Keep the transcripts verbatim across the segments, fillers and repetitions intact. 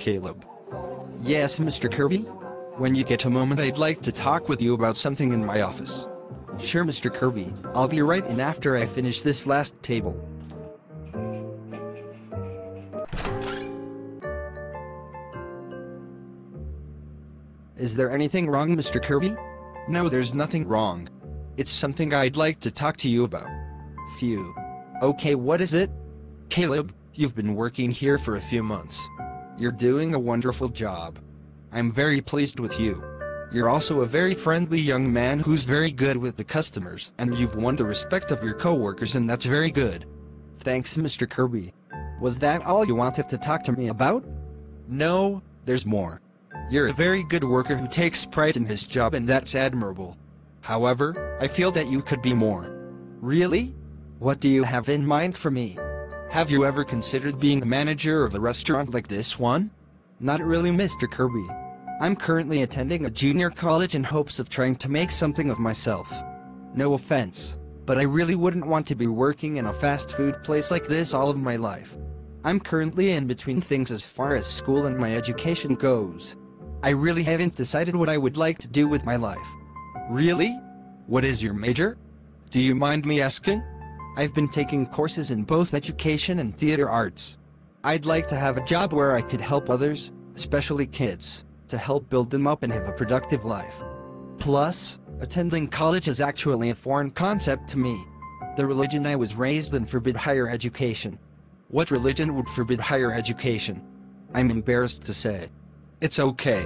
Caleb. Yes, Mister Kirby? When you get a moment, I'd like to talk with you about something in my office. Sure, Mister Kirby, I'll be right in after I finish this last table. Is there anything wrong, Mister Kirby? No, there's nothing wrong. It's something I'd like to talk to you about. Phew. Okay, what is it? Caleb, you've been working here for a few months. You're doing a wonderful job. I'm very pleased with you. You're also a very friendly young man who's very good with the customers, and you've won the respect of your coworkers, and that's very good. Thanks, Mister Kirby. Was that all you wanted to talk to me about? No, there's more. You're a very good worker who takes pride in his job, and that's admirable. However, I feel that you could be more. Really? What do you have in mind for me? Have you ever considered being a manager of a restaurant like this one? Not really, Mister Kirby. I'm currently attending a junior college in hopes of trying to make something of myself. No offense, but I really wouldn't want to be working in a fast food place like this all of my life. I'm currently in between things as far as school and my education goes. I really haven't decided what I would like to do with my life. Really? What is your major? Do you mind me asking? I've been taking courses in both education and theater arts. I'd like to have a job where I could help others, especially kids, to help build them up and have a productive life. Plus, attending college is actually a foreign concept to me. The religion I was raised in forbid higher education. What religion would forbid higher education? I'm embarrassed to say. It's okay.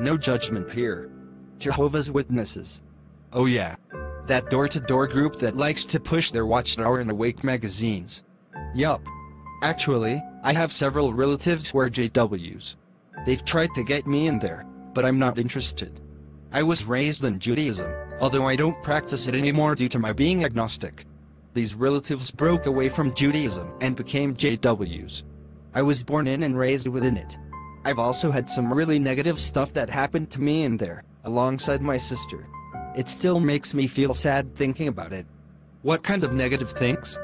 No judgment here. Jehovah's Witnesses. Oh yeah. That door-to-door group that likes to push their Watchtower and Awake magazines. Yup. Actually, I have several relatives who are J Ws. They've tried to get me in there, but I'm not interested. I was raised in Judaism, although I don't practice it anymore due to my being agnostic. These relatives broke away from Judaism and became J Ws. I was born in and raised within it. I've also had some really negative stuff that happened to me in there, alongside my sister. It still makes me feel sad thinking about it. What kind of negative things?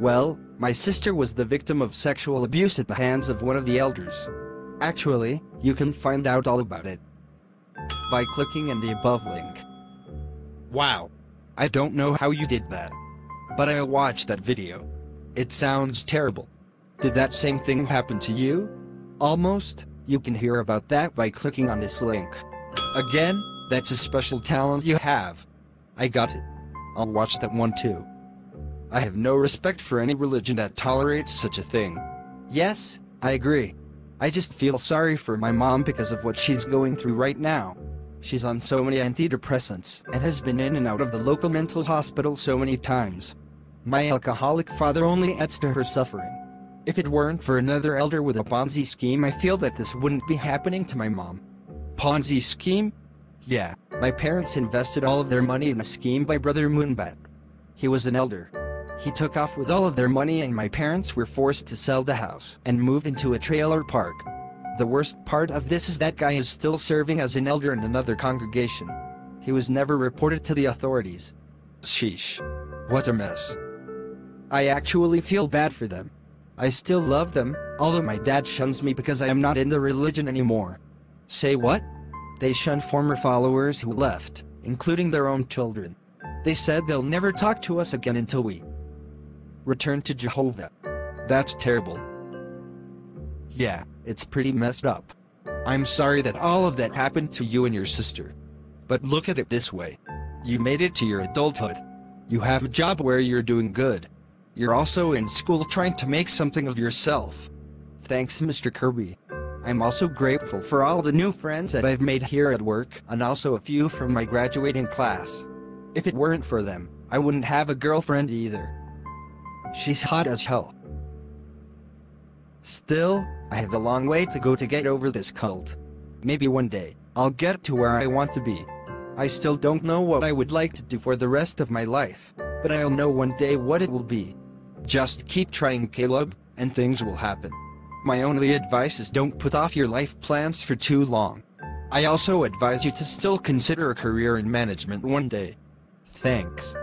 Well, my sister was the victim of sexual abuse at the hands of one of the elders. Actually, you can find out all about it by clicking on the above link. Wow. I don't know how you did that, but I watched that video. It sounds terrible. Did that same thing happen to you? Almost. You can hear about that by clicking on this link. Again, that's a special talent you have. I got it. I'll watch that one too. I have no respect for any religion that tolerates such a thing. Yes, I agree. I just feel sorry for my mom because of what she's going through right now. She's on so many antidepressants and has been in and out of the local mental hospital so many times. My alcoholic father only adds to her suffering. If it weren't for another elder with a Ponzi scheme, I feel that this wouldn't be happening to my mom. Ponzi scheme? Yeah, my parents invested all of their money in a scheme by Brother Moonbat. He was an elder. He took off with all of their money, and my parents were forced to sell the house and move into a trailer park. The worst part of this is that guy is still serving as an elder in another congregation. He was never reported to the authorities. Sheesh. What a mess. I actually feel bad for them. I still love them, although my dad shuns me because I am not in the religion anymore. Say what? They shun former followers who left, including their own children. They said they'll never talk to us again until we return to Jehovah. That's terrible. Yeah, it's pretty messed up. I'm sorry that all of that happened to you and your sister. But look at it this way. You made it to your adulthood. You have a job where you're doing good. You're also in school trying to make something of yourself. Thanks, Mister Kirby. I'm also grateful for all the new friends that I've made here at work, and also a few from my graduating class. If it weren't for them, I wouldn't have a girlfriend either. She's hot as hell. Still, I have a long way to go to get over this cult. Maybe one day, I'll get to where I want to be. I still don't know what I would like to do for the rest of my life, but I'll know one day what it will be. Just keep trying, Caleb, and things will happen. My only advice is don't put off your life plans for too long. I also advise you to still consider a career in management one day. Thanks.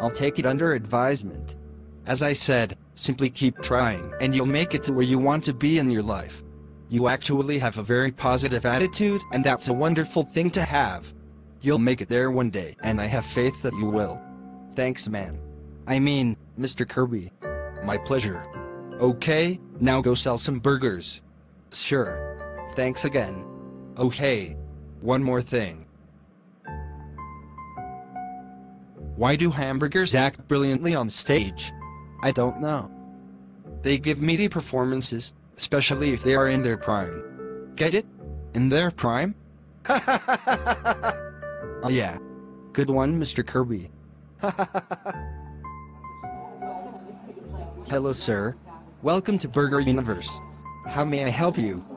I'll take it under advisement. As I said, simply keep trying and you'll make it to where you want to be in your life. You actually have a very positive attitude, and that's a wonderful thing to have. You'll make it there one day, and I have faith that you will. Thanks, man. I mean, Mister Kirby. My pleasure. Okay, now go sell some burgers. Sure. Thanks again. Oh hey. One more thing. Why do hamburgers act brilliantly on stage? I don't know. They give meaty performances, especially if they are in their prime. Get it? In their prime? Ha ha ha ha ha ha! Oh yeah. Good one, Mister Kirby. Ha ha ha ha ha! Hello, sir. Welcome to Burger Universe. How may I help you?